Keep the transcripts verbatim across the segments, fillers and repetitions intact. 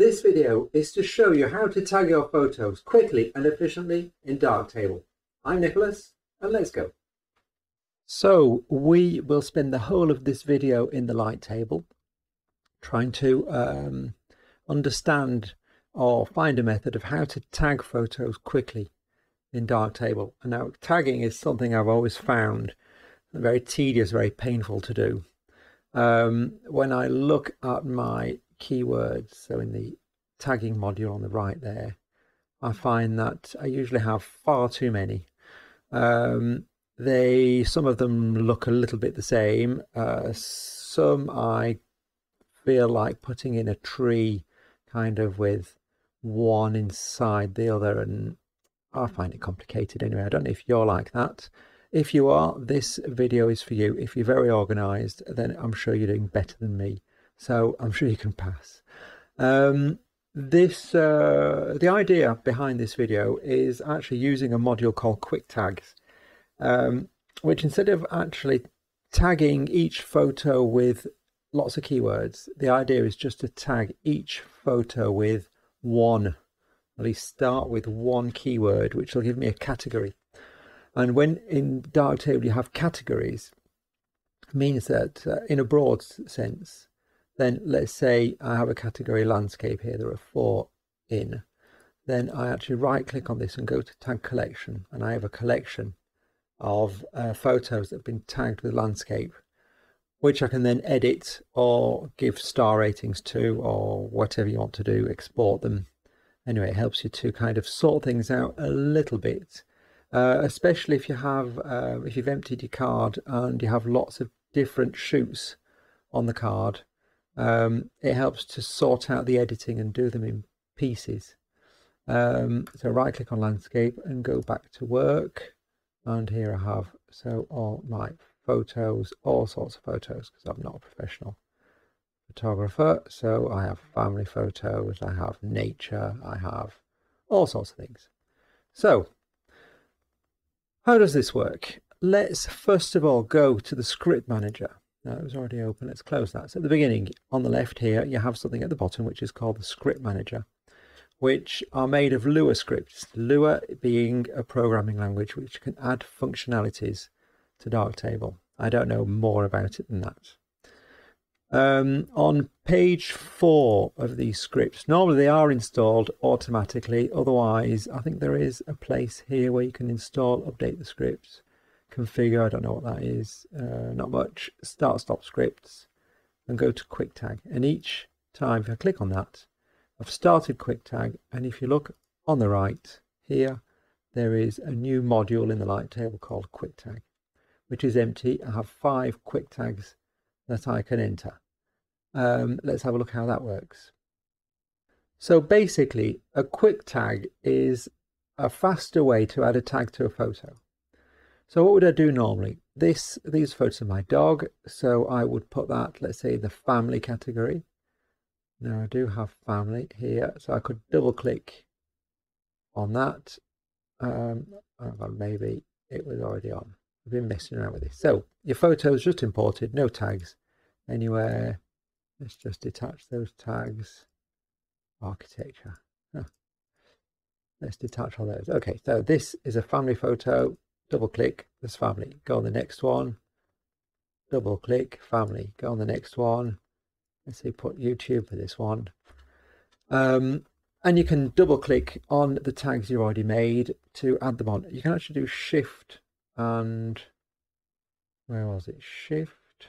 This video is to show you how to tag your photos quickly and efficiently in Darktable. I'm Nicholas, and let's go. So we will spend the whole of this video in the Lighttable trying to um, understand or find a method of how to tag photos quickly in Darktable. And now tagging is something I've always found very tedious, very painful to do. Um, when I look at my keywords, so in the tagging module on the right there, I find that I usually have far too many. Um, they some of them look a little bit the same. Uh, some I feel like putting in a tree kind of with one inside the other, and I find it complicated anyway. I don't know if you're like that. If you are, this video is for you. If you're very organized, then I'm sure you're doing better than me. So I'm sure you can pass. Um, this uh, the idea behind this video is actually using a module called Quick Tags, um, which instead of actually tagging each photo with lots of keywords, the idea is just to tag each photo with one. At least start with one keyword, which will give me a category. And when in Darktable you have categories, it means that uh, in a broad sense, then let's say I have a category landscape here. There are four in. Then I actually right click on this and go to tag collection. And I have a collection of uh, photos that have been tagged with landscape, which I can then edit or give star ratings to, or whatever you want to do, export them. Anyway, it helps you to kind of sort things out a little bit, uh, especially if you have, uh, if you've emptied your card and you have lots of different shoots on the card. Um, it helps to sort out the editing and do them in pieces. Um, so right click on landscape and go back to work, and here I have so all my photos, all sorts of photos, because I'm not a professional photographer. So I have family photos, I have nature, I have all sorts of things. So how does this work? Let's first of all go to the script manager. Now it was already open, let's close that. So at the beginning on the left here you have something at the bottom which is called the script manager, which are made of Lua scripts, Lua being a programming language which can add functionalities to Darktable. I don't know more about it than that. Um, on page four of these scripts, normally they are installed automatically, otherwise I think there is a place here where you can install, update the scripts, configure, I don't know what that is, uh, not much, start stop scripts, and go to Quick Tag. And each time if I click on that, I've started Quick Tag, and if you look on the right here, there is a new module in the Lighttable called Quick Tag, which is empty. I have five Quick Tags that I can enter. Um, let's have a look how that works. So basically a Quick Tag is a faster way to add a tag to a photo. So what would I do normally? This, these photos of my dog, so I would put that, let's say, in the family category. Now I do have family here, so I could double click on that. Um, maybe it was already on. I've been messing around with this. So your photos just imported, no tags anywhere. Let's just detach those tags. Architecture. Huh. Let's detach all those. Okay, so this is a family photo. Double click, this family, go on the next one, double click, family, go on the next one. Let's say put YouTube for this one. Um, and you can double click on the tags you already made to add them on. You can actually do shift and, where was it, shift,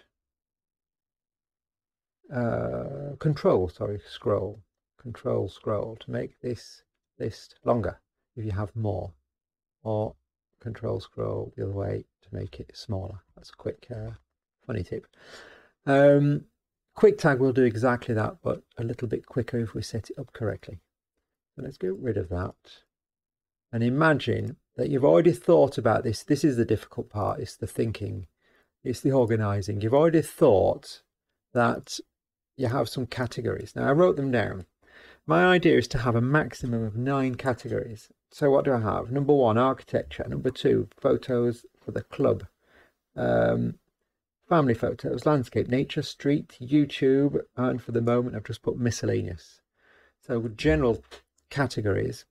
uh, control, sorry, scroll, control scroll to make this list longer if you have more, or control scroll the other way to make it smaller. That's a quick uh, funny tip. um, Quick Tag will do exactly that, but a little bit quicker if we set it up correctly. So let's get rid of that, and imagine that you've already thought about this. This is the difficult part, it's the thinking, it's the organizing. You've already thought that you have some categories. Now I wrote them down. My idea is to have a maximum of nine categories. So what do I have? Number one, architecture. Number two, photos for the club. Um, family photos, landscape, nature, street, YouTube. And for the moment, I've just put miscellaneous. So general categories,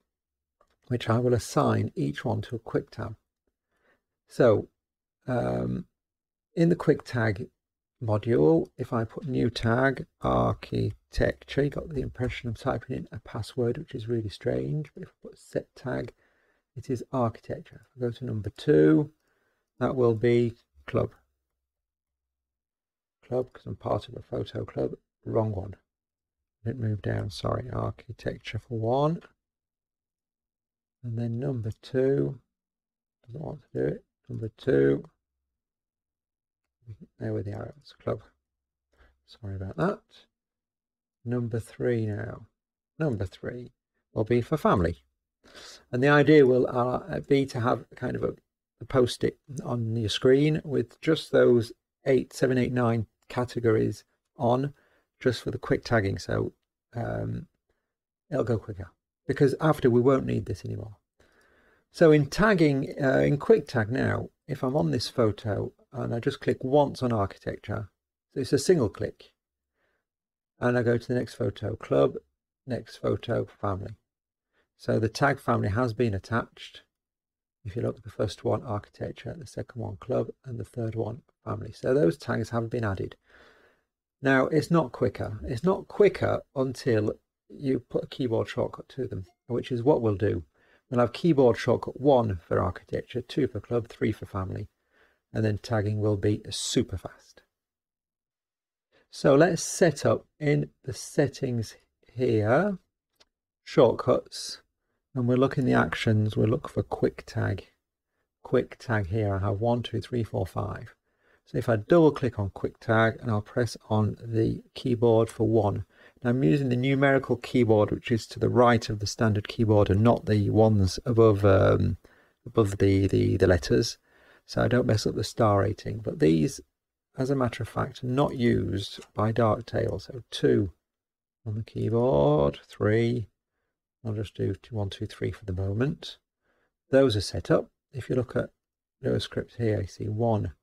which I will assign each one to a quick tab. So um, in the quick tag module, if I put new tag architecture, you got the impression I'm typing in a password, which is really strange. But if I put set tag, it is architecture. If I go to number two, that will be club. Club, because I'm part of a photo club. Wrong one. It moved down, sorry. Architecture for one. And then number two. Doesn't want to do it. Number two. There with the arrows. Club. Sorry about that. Number three now. Number three will be for family. And the idea will uh, be to have kind of a, a post-it on your screen with just those eight, seven, eight, nine categories on, just for the quick tagging. So um, it'll go quicker, because after we won't need this anymore. So in tagging, uh, in quick tag now, if I'm on this photo and I just click once on architecture, so it's a single click, and I go to the next photo, club, next photo, family. So the tag family has been attached. If you look at the first one, architecture, the second one, club, and the third one, family. So those tags have been added. Now, it's not quicker. It's not quicker until you put a keyboard shortcut to them, which is what we'll do. We'll have keyboard shortcut one for architecture, two for club, three for family, and then tagging will be super fast. So let's set up in the settings here, shortcuts. And we'll look in the actions, we'll look for quick tag. Quick tag here, I have one, two, three, four, five. So if I double click on quick tag and I'll press on the keyboard for one. Now I'm using the numerical keyboard, which is to the right of the standard keyboard and not the ones above um, above the, the, the letters. So I don't mess up the star rating. But these, as a matter of fact, are not used by Darktable. So two on the keyboard, three. I'll just do two, one, two, three for the moment. Those are set up. If you look at Lua script here, you see one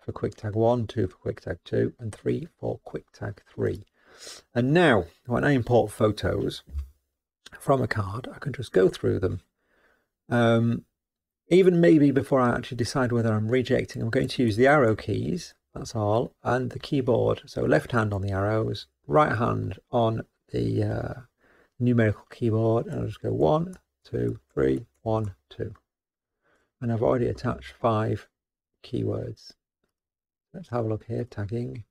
for quick tag one, two for quick tag two, and three for quick tag three. And now, when I import photos from a card, I can just go through them. Um, even maybe before I actually decide whether I'm rejecting, I'm going to use the arrow keys, that's all, and the keyboard. So left hand on the arrows, right hand on the uh, numerical keyboard, and I'll just go one, two, three, one, two. And I've already attached five keywords. Let's have a look here, tagging.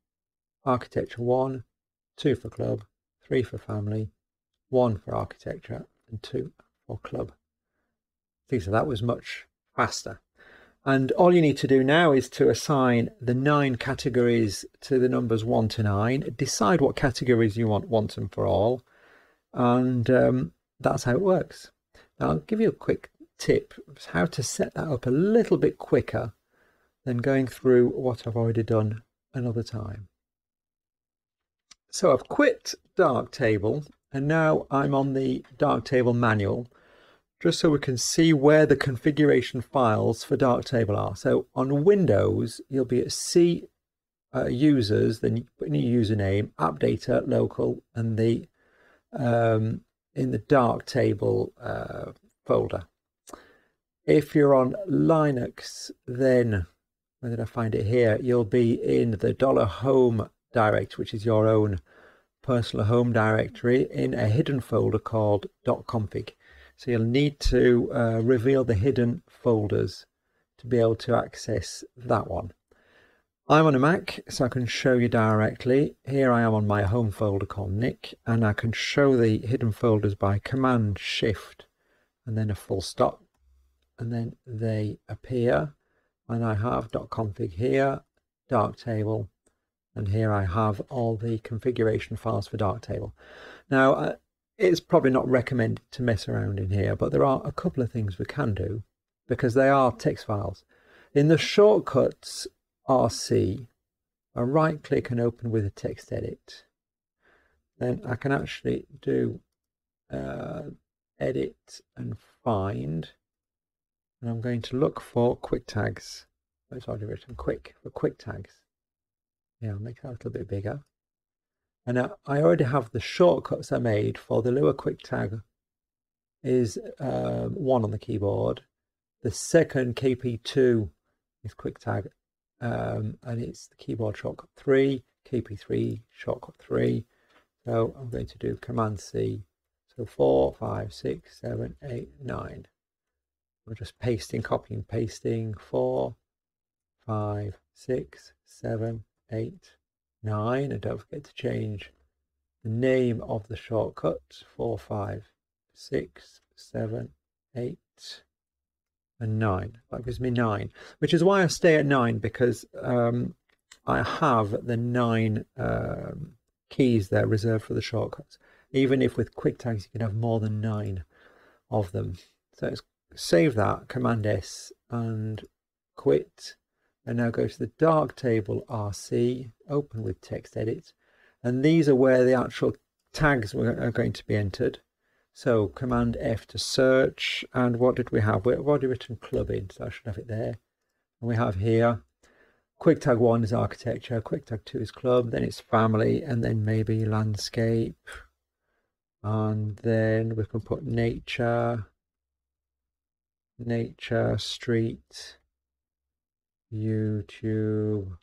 Architecture one, two for club, three for family, one for architecture, and two for club. See, so that was much faster. And all you need to do now is to assign the nine categories to the numbers one to nine. Decide what categories you want, once and for all. And um, that's how it works. Now, I'll give you a quick tip how to set that up a little bit quicker than going through what I've already done another time. So I've quit Darktable and now I'm on the Darktable manual, just so we can see where the configuration files for Darktable are. So on Windows, you'll be at C uh, users, then you put in your username, AppData, local, and the um in the Darktable uh, folder. If you're on Linux, then where did I find it here? You'll be in the dollar home direct, which is your own personal home directory, in a hidden folder called .config. So you'll need to uh, reveal the hidden folders to be able to access that one. I'm on a Mac, so I can show you directly. Here I am on my home folder called Nick, and I can show the hidden folders by Command Shift and then a full stop, and then they appear. And I have .config here, Darktable, and here I have all the configuration files for Darktable. Now, uh, it's probably not recommended to mess around in here, but there are a couple of things we can do because they are text files. In the shortcuts, R C, I right click and open with a text edit. Then I can actually do uh, edit and find, and I'm going to look for quick tags. It's already written quick for quick tags. Yeah, I'll make that a little bit bigger. And now I already have the shortcuts I made for the Lua quick tag is um, one on the keyboard. The second K P two is quick tag, um, and it's the keyboard shortcut three, K P three shortcut three. So I'm going to do Command C. So four, five, six, seven, eight, nine. We're just pasting, copying, pasting four, five, six, seven, eight, nine. And don't forget to change the name of the shortcut. Four, five, six, seven, eight, and nine. That gives me nine, which is why I stay at nine, because um, I have the nine um, keys there reserved for the shortcuts. Even if with quick tags you can have more than nine of them. So it's save that, Command S and quit, and now go to the Darktable R C, open with text edit, and these are where the actual tags are going to be entered. So Command F to search, and what did we have? We've already written clubbing, so I should have it there. And we have here quick tag one is architecture, quick tag two is club, then it's family, and then maybe landscape, and then we can put nature, nature, street, YouTube,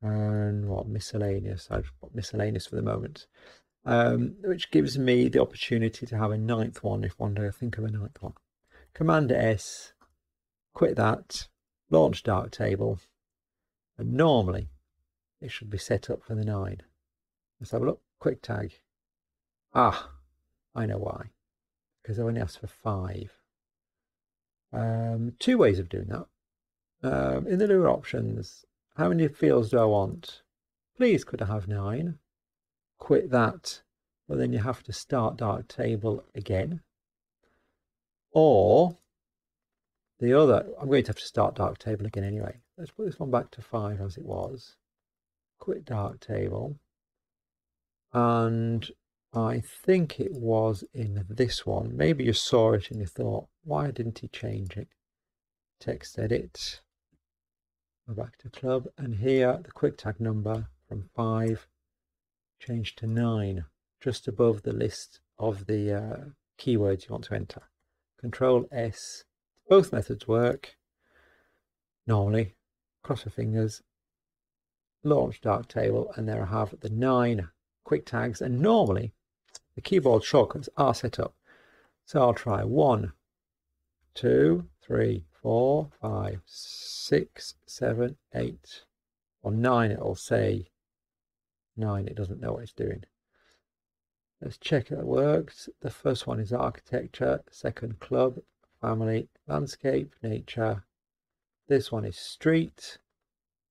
and what, miscellaneous. I've put miscellaneous for the moment, um, which gives me the opportunity to have a ninth one if one day I think of a ninth one. Command S, quit that, launch Darktable, and normally it should be set up for the nine. Let's have a look. Quick tag. Ah, I know why, because I only asked for five. Um, two ways of doing that. Um, in the Lua options, how many fields do I want? Please, could I have nine? Quit that. Well, then you have to start Darktable again. Or the other, I'm going to have to start Darktable again anyway. Let's put this one back to five as it was. Quit Darktable. And I think it was in this one. Maybe you saw it and you thought, why didn't he change it? Text edit. Go back to club, and here the quick tag number from five changed to nine, just above the list of the uh, keywords you want to enter. Control S. Both methods work normally. Cross your fingers. Launch Darktable, and there I have the nine quick tags, and normally the keyboard shortcuts are set up. So I'll try one, two, three, four, five, six, seven, eight, or nine. It'll say nine. It doesn't know what it's doing. Let's check if it works. The first one is architecture, second club, family, landscape, nature. This one is street,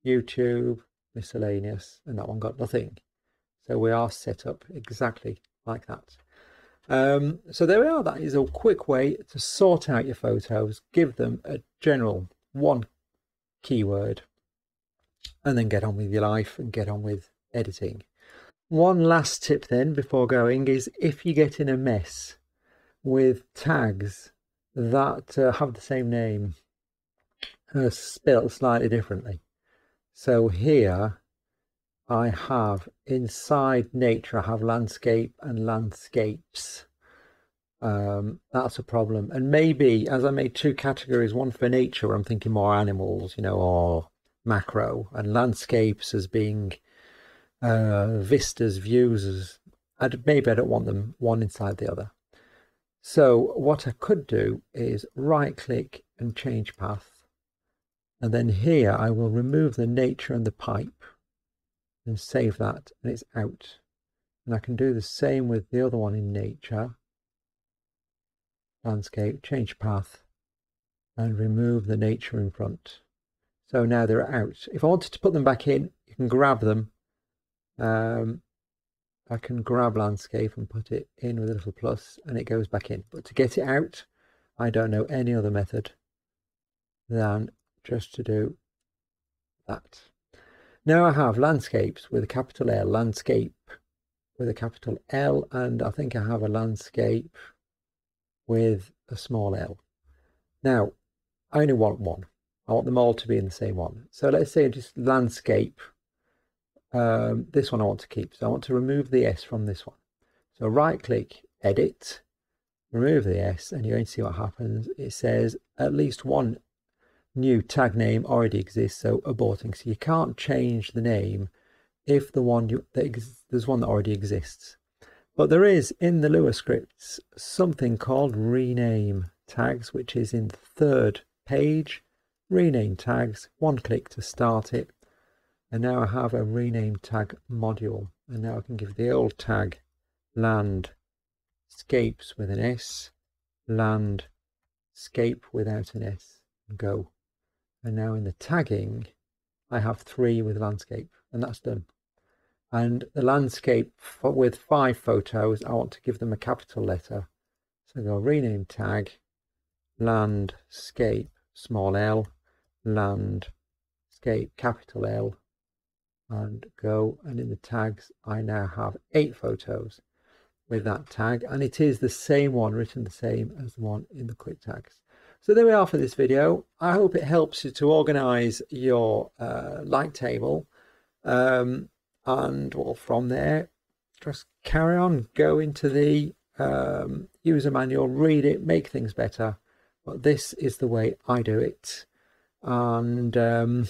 YouTube, miscellaneous, and that one got nothing. So we are set up exactly like that. Um, so there we are. That is a quick way to sort out your photos, give them a general one keyword, and then get on with your life and get on with editing. One last tip then before going is, if you get in a mess with tags that uh, have the same name uh, spelled slightly differently. So here I have inside nature, I have landscape and landscapes. Um, that's a problem. And maybe as I made two categories, one for nature, I'm thinking more animals, you know, or macro, and landscapes as being uh, vistas, views. I'd, maybe I don't want them one inside the other. So what I could do is right click and change path. And then here I will remove the nature and the pipe, and save that, and it's out. And I can do the same with the other one in nature, landscape, change path, and remove the nature in front. So now they're out. If I wanted to put them back in, you can grab them. Um, I can grab landscape and put it in with a little plus, and it goes back in. But to get it out, I don't know any other method than just to do that. Now I have landscapes with a capital L, landscape with a capital L, and I think I have a landscape with a small L. Now, I only want one. I want them all to be in the same one. So let's say just landscape um, this one I want to keep. So I want to remove the S from this one. So right click, edit, remove the S, and you're going to see what happens. It says at least one new tag name already exists, so aborting. So you can't change the name if the one you, that ex there's one that already exists. But there is in the Lua scripts something called rename tags, which is in the third page. Rename tags, one click to start it. And now I have a rename tag module. And now I can give the old tag landscapes with an S, landscape without an S, and go. And now in the tagging, I have three with landscape, and that's done. And the landscape with five photos, I want to give them a capital letter. So go rename tag, landscape, small l, landscape, capital L, and go. And in the tags, I now have eight photos with that tag, and it is the same one, written the same as the one in the quick tags. So there we are for this video. I hope it helps you to organize your uh, Lighttable, um, and well, from there, just carry on, go into the um, user manual, read it, make things better. But this is the way I do it. And um,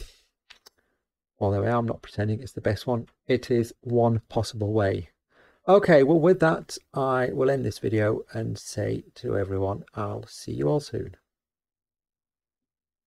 well, there we are. I'm not pretending it's the best one. It is one possible way. Okay, well, with that, I will end this video and say to everyone, I'll see you all soon.